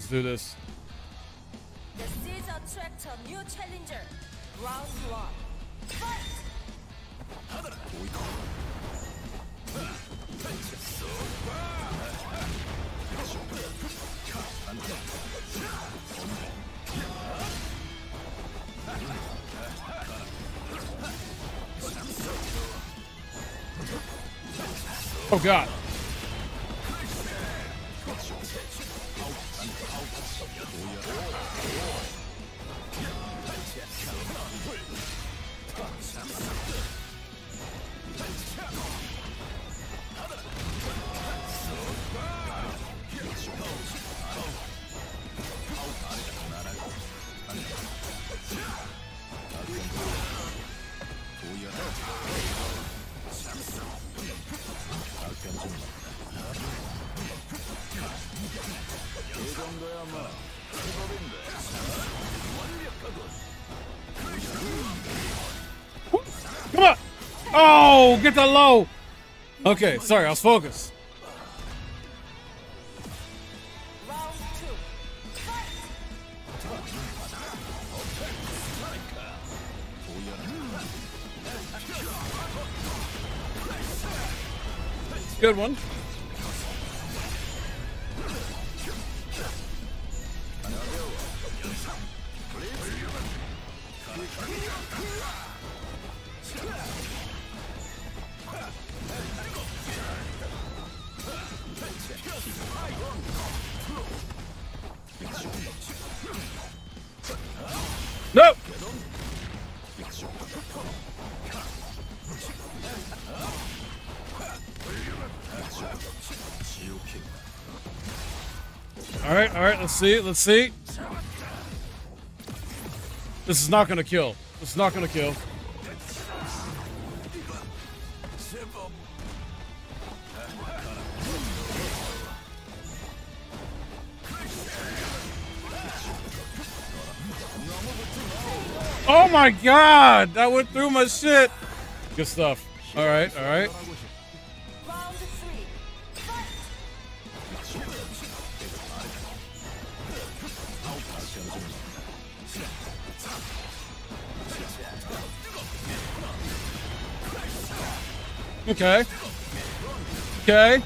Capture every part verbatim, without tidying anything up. Let's do this. This is a tractor, new challenger. Round one. Oh God. Come on! Oh, get that low! Okay, sorry, I was focused. Good one. Nope. All right, all right, let's see, let's see. This is not gonna kill. This is not gonna kill. Oh my God, that went through my shit. Good stuff. All right, all right. Okay. Okay.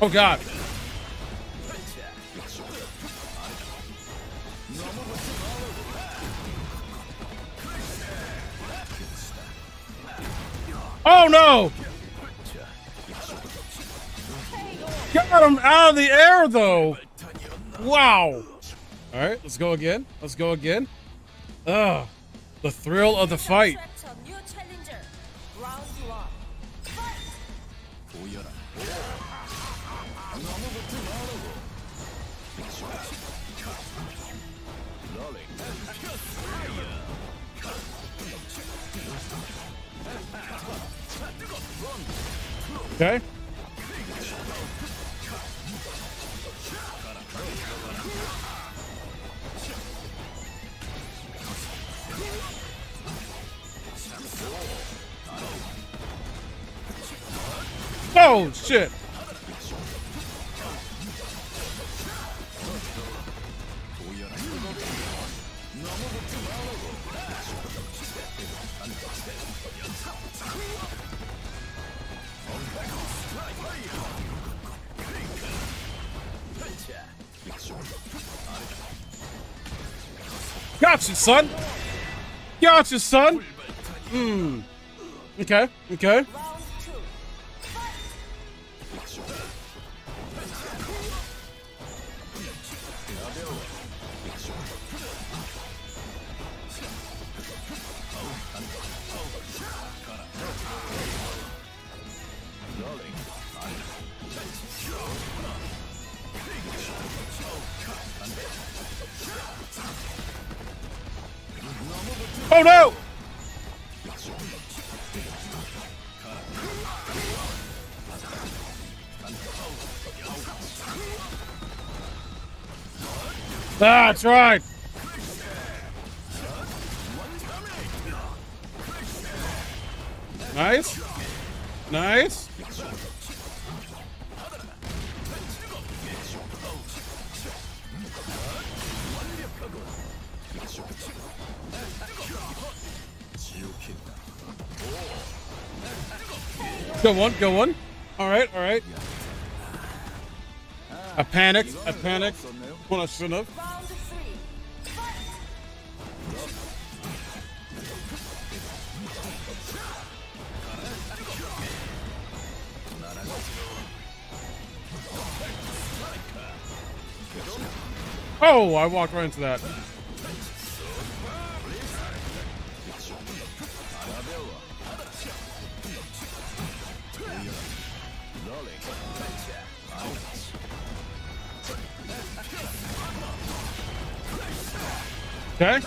Oh God. Oh no! Got him out of the air though. Wow. All right, let's go again. Let's go again. Ugh. The thrill of the fight. Okay. Oh shit. Gotcha, son. Gotcha, son. Mm. Okay. Okay. Oh no! That's right! Nice. Nice. Go on, go on. All right, all right. I panicked, I panicked. Well, I shouldn't have. Oh, I walked right into that. Okay.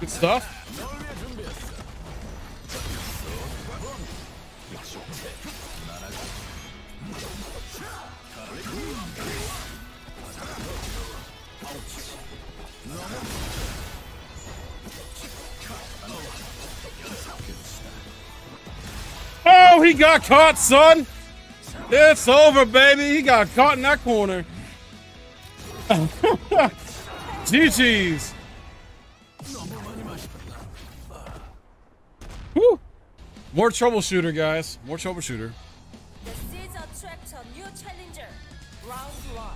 Good stuff. Oh, he got caught, son. It's over, baby. He got caught in that corner. G G's. Woo. More Trouble Shooter, guys. More Trouble Shooter. This is a trap to a new challenger. Round one.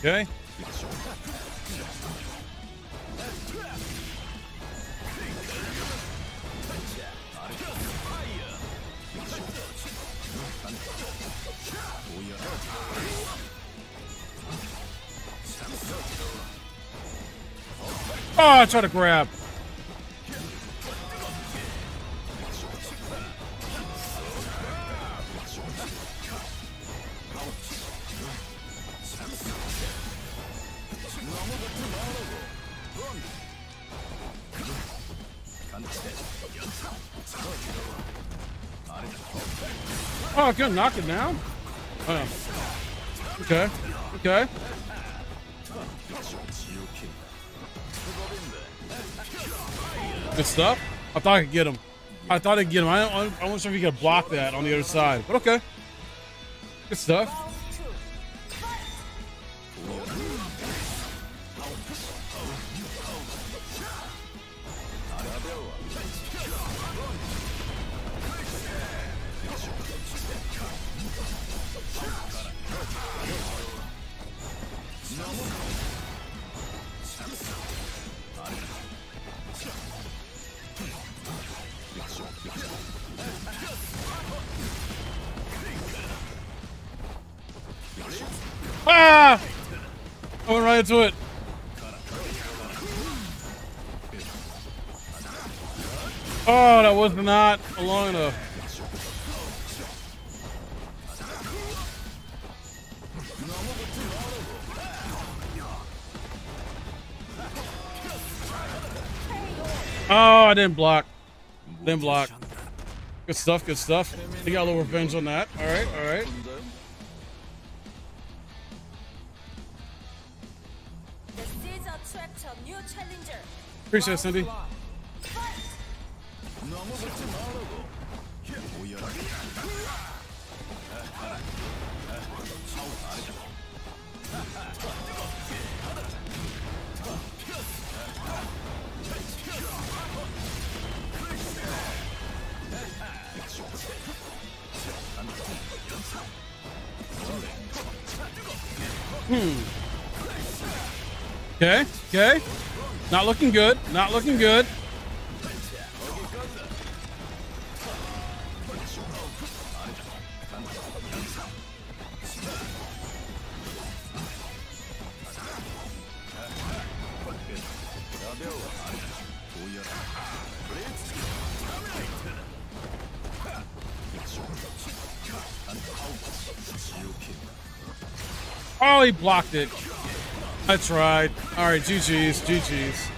Okay. Oh, I tried to grab. Oh, I couldn't knock it down? Oh. Okay. Okay. Good stuff. I thought I could get him. I thought I could get him. I, I, I wasn't sure if he could block that on the other side, but okay. Good stuff. Ah! I went right into it. Oh, that was not long enough. Oh, I didn't block. Didn't block. Good stuff, good stuff. They got a little revenge on that. All right, all right. Appreciate it, Cindy. Hmm. Okay, okay. Not looking good. Not looking good. Oh, he blocked it. That's right. All right, G G's, G G's.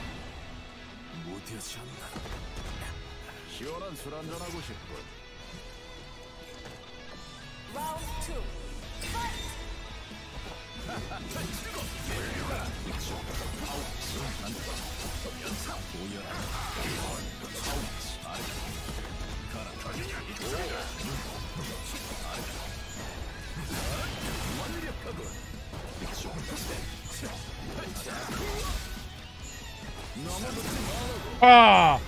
Round two. Ah!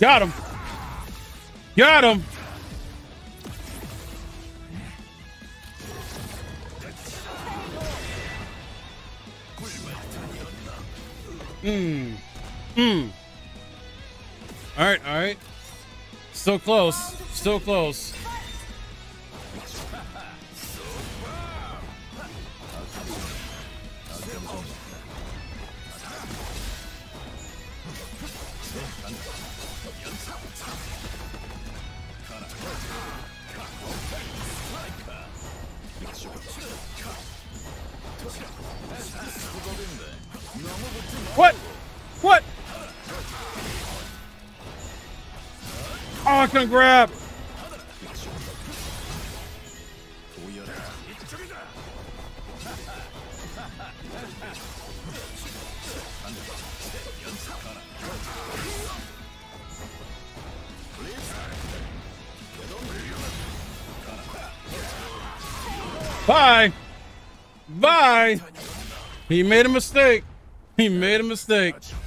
Got him. Got him. Mmm. Mmm. All right, all right. Still close. Still close. What? What? Oh, I couldn't grab. Bye. Bye. He made a mistake. He made a mistake.